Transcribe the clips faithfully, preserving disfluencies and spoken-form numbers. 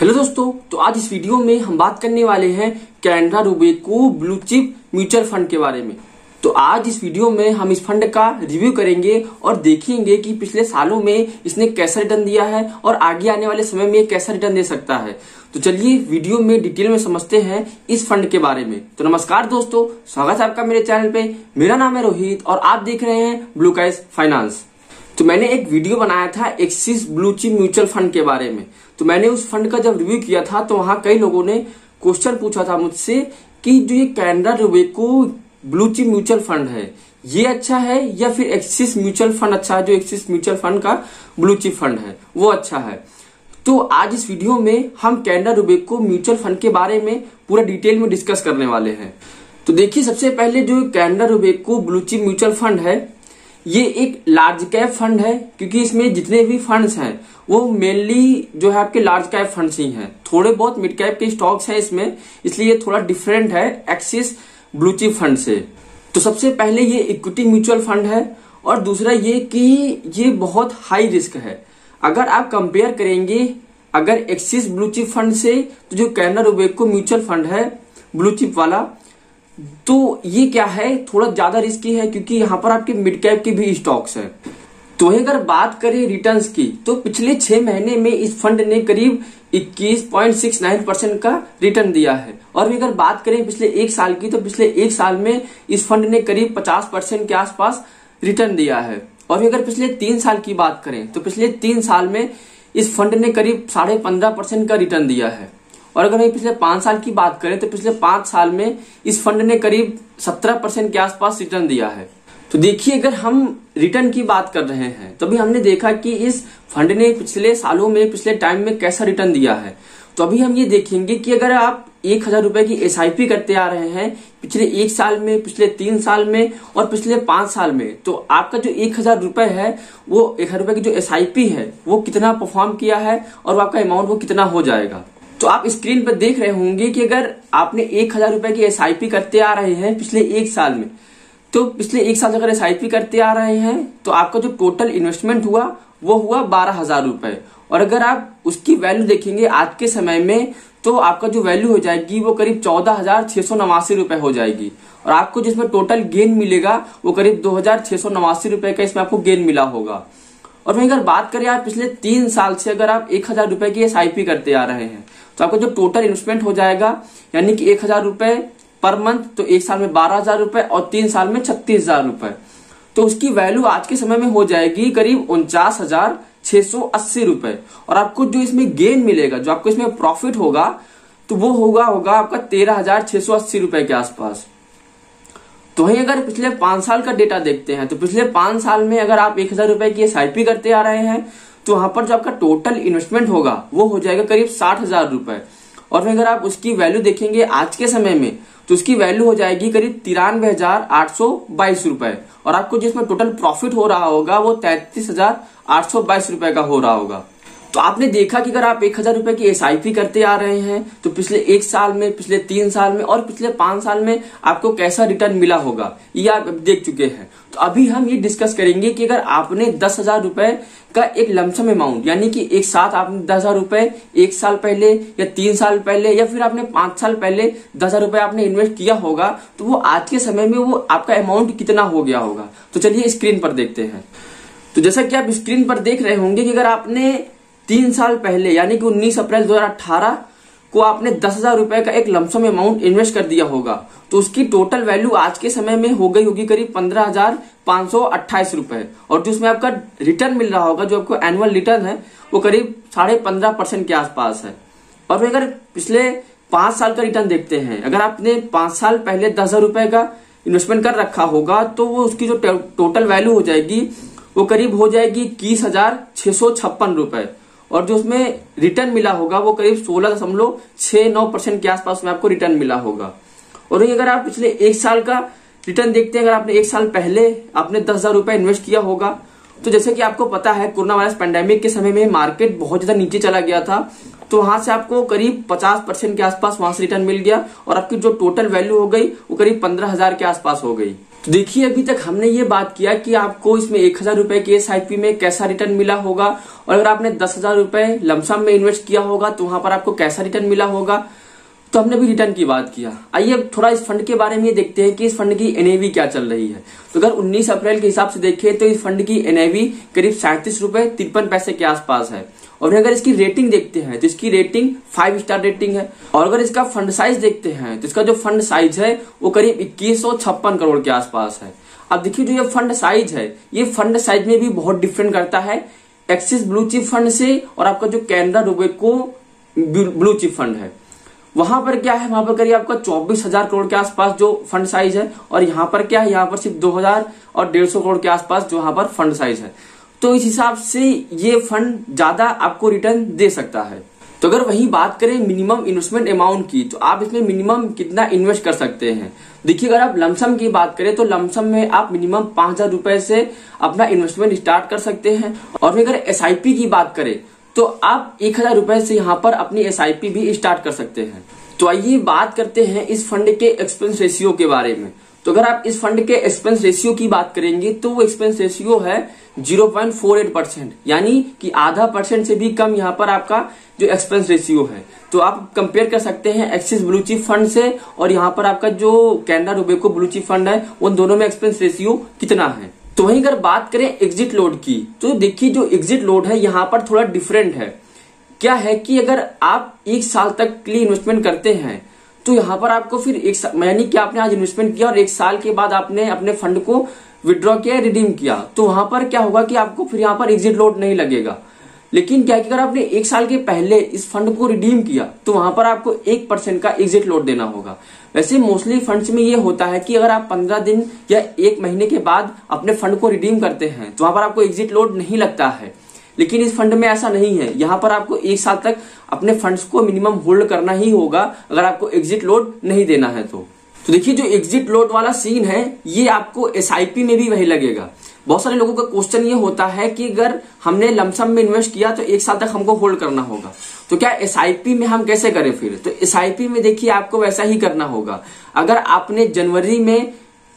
Hello दोस्तों, तो आज इस वीडियो में हम बात करने वाले हैं Canara Robeco blue chip mutual fund के बारे में। तो आज इस वीडियो में हम इस फंड का रिव्यू करेंगे और देखेंगे कि पिछले सालों में इसने कैसा रिटर्न दिया है और आगे आने वाले समय में कैसा रिटर्न दे सकता है। तो चलिए वीडियो में डिटेल में समझते हैं इस फंड के बारे में। तो नमस्कार दोस्तों, स्वागत है आपका मेरे चैनल पे। मेरा नाम है रोहित और आप देख रहे हैं ब्लूकाइज फाइनेंस। तो मैंने एक वीडियो बनाया था एक्सिस ब्लूचिप म्यूचुअल फंड के बारे में। तो मैंने उस फंड का जब रिव्यू किया था तो वहां कई लोगों ने क्वेश्चन पूछा था मुझसे कि जो ये Canara Robeco blue chip mutual fund है ये अच्छा है या फिर एक्सिस म्यूचुअल फंड अच्छा है, जो एक्सिस म्यूचुअल फंड का ब्लूचिप फंड है वो अच्छा है। तो आज इस वीडियो में हम कैनरा रोबेको म्यूचुअल फंड के बारे में पूरा डिटेल में डिस्कस करने वाले हैं। तो देखिए, सबसे पहले जो Canara Robeco blue chip mutual fund है ये एक लार्ज कैप फंड है, क्योंकि इसमें जितने भी फंड्स हैं वो मेनली जो है आपके लार्ज कैप फंड्स ही हैं। थोड़े बहुत मिड कैप के स्टॉक्स हैं इसमें, इसलिए ये थोड़ा डिफरेंट है एक्सिस ब्लूचिप फंड से। तो सबसे पहले ये इक्विटी म्यूचुअल फंड है और दूसरा ये कि ये बहुत हाई रिस्क है। अगर आप कंपेयर करेंगे अगर एक्सिस ब्लूचिप फंड से तो जो कैनरा रोबेको म्यूचुअल फंड है ब्लूचिप वाला, तो ये क्या है थोड़ा ज्यादा रिस्की है, क्योंकि यहाँ पर आपके मिड कैप के भी स्टॉक्स हैं। तो वहीं अगर बात करें रिटर्न्स की तो पिछले छह महीने में इस फंड ने करीब इक्कीस पॉइंट सिक्स नाइन परसेंट का रिटर्न दिया है। और भी अगर बात करें पिछले एक साल की तो पिछले एक साल में इस फंड ने करीब पचास परसेंट के आसपास रिटर्न दिया है। और भी अगर पिछले तीन साल की बात करें तो पिछले तीन साल में इस फंड ने करीब साढ़े पंद्रह परसेंट का रिटर्न दिया है। और अगर हम पिछले पांच साल की बात करें तो पिछले पांच साल में इस फंड ने करीब सत्रह परसेंट के आसपास रिटर्न दिया है। तो देखिए, अगर हम रिटर्न की बात कर रहे हैं तो अभी हमने देखा कि इस फंड ने पिछले सालों में पिछले टाइम में कैसा रिटर्न दिया है। तो अभी हम ये देखेंगे कि अगर आप एक हजार रुपए की एस आई पी करते आ रहे हैं पिछले एक साल में, पिछले तीन साल में और पिछले पांच साल में, तो आपका जो एक हजार रुपए है वो एक हजार रुपए की जो एस आई पी है वो कितना परफॉर्म किया है और आपका अमाउंट वो कितना हो जाएगा। तो आप स्क्रीन पर देख रहे होंगे कि अगर आपने एक हजार रुपए की एसआईपी करते आ रहे हैं पिछले एक साल में, तो पिछले एक साल अगर एसआईपी करते आ रहे हैं तो आपका जो टोटल इन्वेस्टमेंट हुआ वो हुआ बारह हजार रुपए। और अगर आप उसकी वैल्यू देखेंगे आज के समय में तो आपका जो वैल्यू हो जाएगी वो करीब चौदह हजार छह सौ नवासी रुपए हो जाएगी। और आपको जिसमें टोटल गेन मिलेगा वो करीब दो हजार छह सौ नवासी रुपए का इसमें आपको गेन मिला होगा। और वहीं अगर बात करें आप पिछले तीन साल से अगर आप एक हजार रुपए की एसआईपी करते आ रहे हैं तो आपका जो टोटल इन्वेस्टमेंट हो जाएगा यानी कि एक हजार रुपए पर मंथ, तो एक साल में बारह हजार रुपए और तीन साल में छत्तीस हजार रुपए, तो उसकी वैल्यू आज के समय में हो जाएगी करीब उनचास हजार छह सौ अस्सी रुपए। और आपको जो इसमें गेन मिलेगा, जो आपको इसमें प्रॉफिट होगा, तो वो होगा होगा आपका तेरह हजार छह सौ अस्सी रुपए के आसपास। तो वहीं अगर पिछले पांच साल का डेटा देखते हैं तो पिछले पांच साल में अगर आप एक हजार रुपए की एस आई पी करते आ रहे हैं तो वहां पर जो आपका टोटल इन्वेस्टमेंट होगा वो हो जाएगा करीब साठ हजार रुपए। और अगर आप उसकी वैल्यू देखेंगे आज के समय में तो उसकी वैल्यू हो जाएगी करीब तिरानवे हजार आठ सौ बाईस रुपए। और आपको जिसमें टोटल प्रॉफिट हो रहा होगा वो तैतीस हजार आठ सौ बाईस रुपए का हो रहा होगा। तो आपने देखा कि अगर आप एक हजार रुपए की एस आई पी करते आ रहे हैं तो पिछले एक साल में, पिछले तीन साल में और पिछले पांच साल में आपको कैसा रिटर्न मिला होगा ये आप देख चुके हैं। तो अभी हम ये डिस्कस करेंगे कि अगर आपने दस हजार रुपए का एक लमसम अमाउंट यानी कि एक साथ आपने दस हजार रुपए एक साल पहले या तीन साल पहले या फिर आपने पांच साल पहले दस हजार रुपए आपने इन्वेस्ट किया होगा तो वो आज के समय में वो आपका अमाउंट कितना हो गया होगा। तो चलिए स्क्रीन पर देखते हैं। तो जैसा कि आप स्क्रीन पर देख रहे होंगे कि अगर आपने तीन साल पहले यानी कि उन्नीस अप्रैल दो हजार अठारह को आपने दस हजार रुपए का एक लमसम अमाउंट इन्वेस्ट कर दिया होगा तो उसकी टोटल वैल्यू आज के समय में हो गई होगी करीब पंद्रह हजार पांच सौ अट्ठाईस रुपए। और जो उसमें आपका रिटर्न मिल रहा होगा, जो आपको एनुअल रिटर्न है, वो करीब साढ़े पंद्रह परसेंट के आसपास है। और अगर पिछले पांच साल का रिटर्न देखते हैं, अगर आपने पांच साल पहले दस हजार रुपए का इन्वेस्टमेंट कर रखा होगा तो वो उसकी जो टोटल वैल्यू हो जाएगी वो करीब हो जाएगी इक्कीस हजार छह सौ छप्पन रुपए। और जो उसमें रिटर्न मिला होगा वो करीब सोलह दशमलव छह नौ परसेंट के आसपास में आपको रिटर्न मिला होगा। और वहीं अगर आप पिछले एक साल का रिटर्न देखते हैं, अगर आपने एक साल पहले आपने दस हजार रुपए इन्वेस्ट किया होगा तो जैसे कि आपको पता है कोरोना वायरस पैंडेमिक के समय में मार्केट बहुत ज्यादा नीचे चला गया था तो वहां से आपको करीब पचास परसेंट के आसपास वहां से रिटर्न मिल गया और आपकी जो टोटल वैल्यू हो गई वो करीब पंद्रह हजार के आसपास हो गई। तो देखिए अभी तक हमने ये बात किया कि आपको इसमें एक हजार रुपए के एस आई पी में कैसा रिटर्न मिला होगा, और अगर आपने दस हजार रुपए लमसम में इन्वेस्ट किया होगा तो वहां पर आपको कैसा रिटर्न मिला होगा। तो हमने भी रिटर्न की बात किया। आइए अब थोड़ा इस फंड के बारे में देखते हैं कि इस फंड की एनएवी क्या चल रही है। तो अगर उन्नीस अप्रैल के हिसाब से देखें तो इस फंड की एनएवी करीब सैंतीस रुपए तिरपन पैसे के आसपास है, और अगर इसकी रेटिंग देखते हैं तो इसकी रेटिंग फाइव स्टार रेटिंग है। और अगर इसका फंड साइज देखते हैं तो इसका जो फंड साइज है वो करीब इक्कीस सौ छप्पन करोड़ के आसपास है। अब देखिए जो ये फंड साइज है, ये फंड साइज में भी बहुत डिफरेंट करता है एक्सिस ब्लूचिप फंड से, और आपका जो कैनरा रोबेको ब्लूचिप फंड है वहां पर क्या है, वहां पर करिए आपका चौबीस हजार करोड़ के आसपास जो फंड साइज है, और यहाँ पर क्या है, यहाँ पर सिर्फ दो हजार और डेढ़ सौ करोड़ के आसपास जो यहाँ पर फंड साइज है। तो इस हिसाब से ये फंड ज्यादा आपको रिटर्न दे सकता है। तो अगर वही बात करें मिनिमम इन्वेस्टमेंट अमाउंट की, तो आप इसमें मिनिमम कितना इन्वेस्ट कर सकते हैं। देखिए अगर आप लमसम की बात करें तो लमसम में आप मिनिमम पांच हजार रुपए से अपना इन्वेस्टमेंट स्टार्ट कर सकते हैं, और अगर एस आई पी की बात करें तो आप एक हजार रुपए से यहाँ पर अपनी एसआईपी भी स्टार्ट कर सकते हैं। तो आइए बात करते हैं इस फंड के एक्सपेंस रेशियो के बारे में। तो अगर आप इस फंड के एक्सपेंस रेशियो की बात करेंगे तो वो एक्सपेंस रेशियो है zero point four eight percent, यानी कि आधा परसेंट से भी कम यहाँ पर आपका जो एक्सपेंस रेशियो है। तो आप कंपेयर कर सकते हैं एक्सिस ब्लूचिप फंड से, और यहाँ पर आपका जो कैनरा रोबेको ब्लूचिप फंड है उन दोनों में एक्सपेंस रेशियो कितना है। तो वहीं अगर बात करें एग्जिट लोड की, तो देखिए जो एग्जिट लोड है यहाँ पर थोड़ा डिफरेंट है। क्या है कि अगर आप एक साल तक के लिए इन्वेस्टमेंट करते हैं तो यहाँ पर आपको फिर एक यानी कि आपने आज इन्वेस्टमेंट किया और एक साल के बाद आपने अपने फंड को विड्रॉ किया, रिडीम किया, तो वहां पर क्या होगा कि आपको फिर यहाँ पर एग्जिट लोड नहीं लगेगा। लेकिन क्या है कि अगर आपने एक साल के पहले इस फंड को रिडीम किया तो वहां पर आपको एक परसेंट का एग्जिट लोड देना होगा। वैसे मोस्टली फंड्स में ये होता है कि अगर आप पंद्रह दिन या एक महीने के बाद अपने फंड को रिडीम करते हैं तो वहां पर आपको एग्जिट लोड नहीं लगता है, लेकिन इस फंड में ऐसा नहीं है। यहाँ पर आपको एक साल तक अपने फंड्स को मिनिमम होल्ड करना ही होगा अगर आपको एग्जिट लोड नहीं देना है। तो तो देखिए जो एग्जिट लोड वाला सीन है ये आपको एसआईपी में भी वही लगेगा। बहुत सारे लोगों का क्वेश्चन ये होता है कि अगर हमने लमसम में इन्वेस्ट किया तो एक साल तक हमको होल्ड करना होगा, तो क्या एसआईपी में हम कैसे करें फिर। तो एसआईपी में देखिए आपको वैसा ही करना होगा। अगर आपने जनवरी में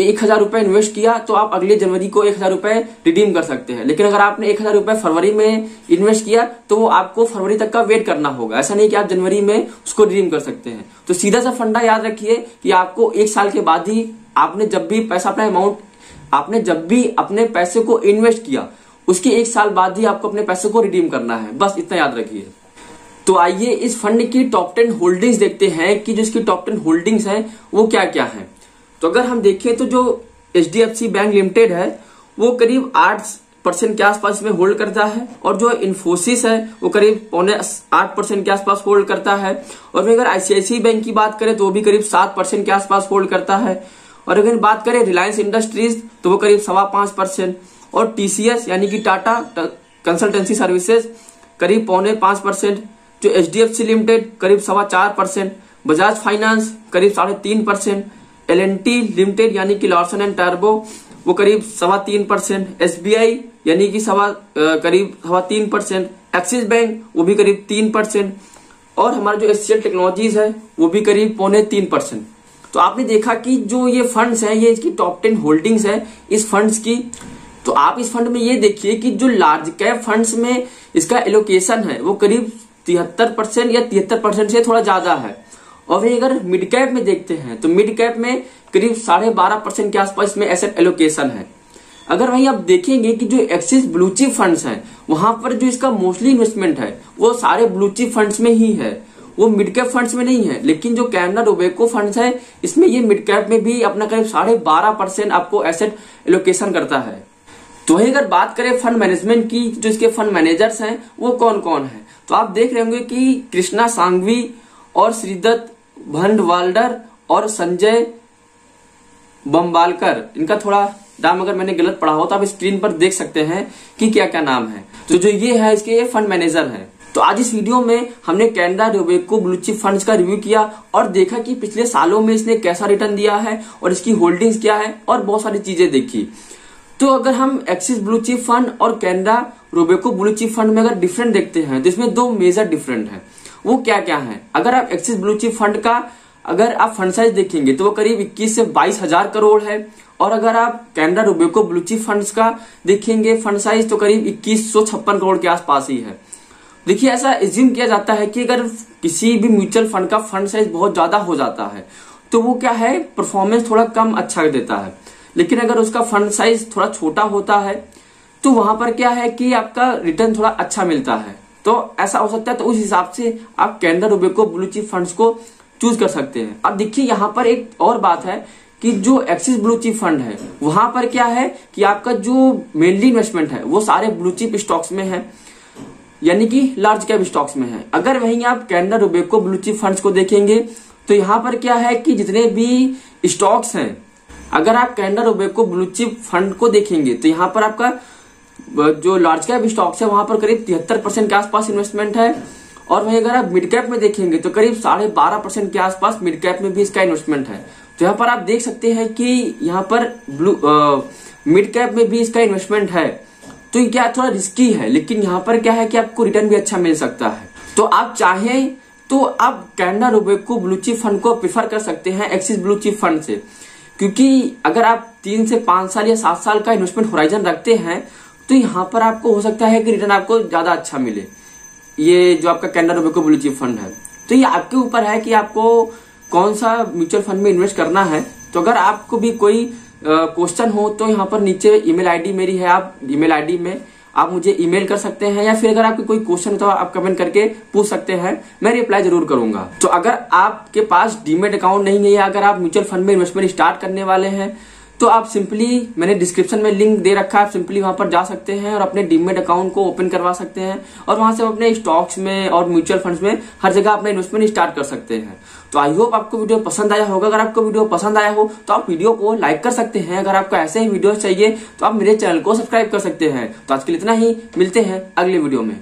एक हजार रुपए इन्वेस्ट किया तो आप अगले जनवरी को एक हजार रुपए रिडीम कर सकते हैं, लेकिन अगर आपने एक हजार रुपए फरवरी में इन्वेस्ट किया तो आपको फरवरी तक का वेट करना होगा। ऐसा नहीं कि आप जनवरी में उसको रिडीम कर सकते हैं। तो सीधा सा फंडा याद रखिए कि आपको एक साल के बाद ही आपने जब भी पैसा अपना अमाउंट आपने जब भी अपने पैसे को इन्वेस्ट किया उसके एक साल बाद ही आपको अपने पैसे को रिडीम करना है, बस इतना याद रखिए। तो आइए इस फंड की टॉप टेन होल्डिंग्स देखते हैं कि जो इसकी टॉप टेन होल्डिंग्स हैं वो क्या क्या हैं। तो अगर हम देखें तो जो H D F C bank limited है वो करीब आठ परसेंट के आसपास में होल्ड करता है, और जो इन्फोसिस है वो करीब पौने आठ परसेंट के आसपास होल्ड करता है, और अगर आईसीआईसीआई बैंक की बात करें तो वो भी करीब सात परसेंट के आसपास होल्ड करता है, और अगर बात करें रिलायंस इंडस्ट्रीज तो वो करीब सवा पांच परसेंट, और टीसीएस यानी कि टाटा कंसल्टेंसी सर्विसेज करीब पौने पांच परसेंट, जो एचडीएफसी लिमिटेड करीब सवा चार परसेंट, बजाज फाइनेंस करीब साढ़े तीन percent, L and T limited यानी कि लॉर्सन एंड टर्बो वो करीब सवा तीन परसेंट, एसबीआई यानी कि सवा करीब सवा तीन परसेंट, एक्सिस बैंक वो भी करीब तीन परसेंट, और हमारा जो एससीएल टेक्नोलॉजीज है वो भी करीब पौने तीन परसेंट। तो आपने देखा कि जो ये फंड्स हैं ये इसकी टॉप टेन होल्डिंग्स है इस फंड्स की। तो आप इस फंड में ये देखिए कि जो लार्ज कैप फंड्स में इसका एलोकेशन है वो करीब तिहत्तर परसेंट या तिहत्तर परसेंट से थोड़ा ज्यादा है, और वही अगर मिड कैप में देखते हैं तो मिड कैप में करीब साढ़े बारह परसेंट के आसपास में एसेट एलोकेशन है। अगर वही आप देखेंगे कि जो एक्सिस ब्लूचिप फंड्स हैं वहां पर जो इसका मोस्टली इन्वेस्टमेंट है वो सारे ब्लूचिप फंड्स में ही है, वो मिड कैप फंड्स में नहीं है। लेकिन जो कैनरा रोबेको फंड्स है इसमें ये मिड कैप में भी अपना करीब साढ़े बारह परसेंट आपको एसेट एलोकेशन करता है। तो वही अगर बात करें फंड मैनेजमेंट की, जो इसके फंड मैनेजर्स हैं वो कौन कौन है, तो आप देख रहे होंगे कि कृष्णा सांघवी और श्रीदत्त भंडवाल्डर और संजय बम्बालकर, इनका थोड़ा नाम अगर मैंने गलत पढ़ा हो तो आप स्क्रीन पर देख सकते हैं कि क्या क्या नाम है। तो जो ये है इसके फंड मैनेजर है। तो आज इस वीडियो में हमने कैनरा रोबेको ब्लूचिप फंड्स का रिव्यू किया और देखा कि पिछले सालों में इसने कैसा रिटर्न दिया है और इसकी होल्डिंग्स क्या है और बहुत सारी चीजें देखी। तो अगर हम एक्सिस ब्लूचिप फंड और कैनरा रोबेको ब्लूचिप फंड में अगर डिफरेंट देखते हैं तो इसमें दो मेजर डिफरेंट है, वो क्या क्या है। अगर आप एक्सिस ब्लूचिप फंड का अगर आप फंड साइज देखेंगे तो वो करीब इक्कीस से बाईस हजार करोड़ है, और अगर आप कैनरा रोबेको ब्लूचिप फंड्स का देखेंगे फंड साइज तो करीब इक्कीस सौ छप्पन करोड़ के आसपास ही है। देखिए ऐसा एज्यूम किया जाता है कि अगर किसी भी म्यूचुअल फंड का फंड साइज बहुत ज्यादा हो जाता है तो वो क्या है परफॉर्मेंस थोड़ा कम अच्छा देता है, लेकिन अगर उसका फंड साइज थोड़ा छोटा होता है तो वहां पर क्या है कि आपका रिटर्न थोड़ा अच्छा मिलता है। तो ऐसा हो सकता है, तो उस हिसाब से आप कैनरा रोबेको ब्लूचिप फंड्स को चूज कर सकते हैं। अब देखिए यहाँ पर एक और बात है कि जो एक्सिस ब्लूचिप फंड है वहां पर क्या है कि आपका जो मेनली इन्वेस्टमेंट है वो सारे ब्लूचिप स्टॉक्स में है, यानी कि लार्ज कैप स्टॉक्स में है। अगर वहीं आप कैनरा रोबेको ब्लूचिप फंड्स को देखेंगे तो यहाँ पर क्या है कि जितने भी स्टॉक्स हैं, अगर आप कैनरा रोबेको ब्लूचिप फंड को देखेंगे तो यहाँ पर आपका जो लार्ज कैप स्टॉक्स है वहां पर करीब तिहत्तर परसेंट के आसपास इन्वेस्टमेंट है, और वहीं अगर आप मिड कैप में देखेंगे तो करीब साढ़े बारह परसेंट के आसपास मिड कैप में भी इसका इन्वेस्टमेंट है। तो यहाँ पर आप देख सकते हैं कि यहाँ पर ब्लू मिड कैप में भी इसका इन्वेस्टमेंट है, तो ये क्या थोड़ा रिस्की है, लेकिन यहाँ पर क्या है कि आपको रिटर्न भी अच्छा मिल सकता है। तो आप चाहें तो आप कैनरा रोबेको ब्लूचिप फंड को प्रिफर कर सकते हैं एक्सिस ब्लूचिप फंड से, क्योंकि अगर आप तीन से पांच साल या सात साल का इन्वेस्टमेंट होराइजन रखते हैं तो यहाँ पर आपको हो सकता है कि रिटर्न आपको ज्यादा अच्छा मिले, ये जो आपका कैनरा रोबेको ब्लूचिप फंड है। तो ये आपके ऊपर है कि आपको कौन सा म्यूचुअल फंड में इन्वेस्ट करना है। तो अगर आपको भी कोई क्वेश्चन हो तो यहाँ पर नीचे ईमेल आईडी मेरी है, आप ईमेल आईडी में आप मुझे ईमेल कर सकते हैं, या फिर अगर आपके कोई क्वेश्चन हो तो आप कमेंट करके पूछ सकते हैं, मैं रिप्लाई जरूर करूंगा। तो अगर आपके पास डीमेट अकाउंट नहीं है या अगर आप म्यूचुअल फंड में इन्वेस्टमेंट स्टार्ट करने वाले हैं तो आप सिंपली, मैंने डिस्क्रिप्शन में लिंक दे रखा है, आप सिंपली वहां पर जा सकते हैं और अपने डीमेट अकाउंट को ओपन करवा सकते हैं और वहां से अपने स्टॉक्स में और म्यूचुअल फंड्स में हर जगह अपना इन्वेस्टमेंट स्टार्ट कर सकते हैं। तो आई होप आपको वीडियो पसंद आया होगा। अगर आपको वीडियो पसंद आया हो तो आप वीडियो को लाइक कर सकते हैं। अगर आपको ऐसे ही वीडियो चाहिए तो आप मेरे चैनल को सब्सक्राइब कर सकते हैं। तो आज के लिए इतना ही, मिलते हैं अगले वीडियो में।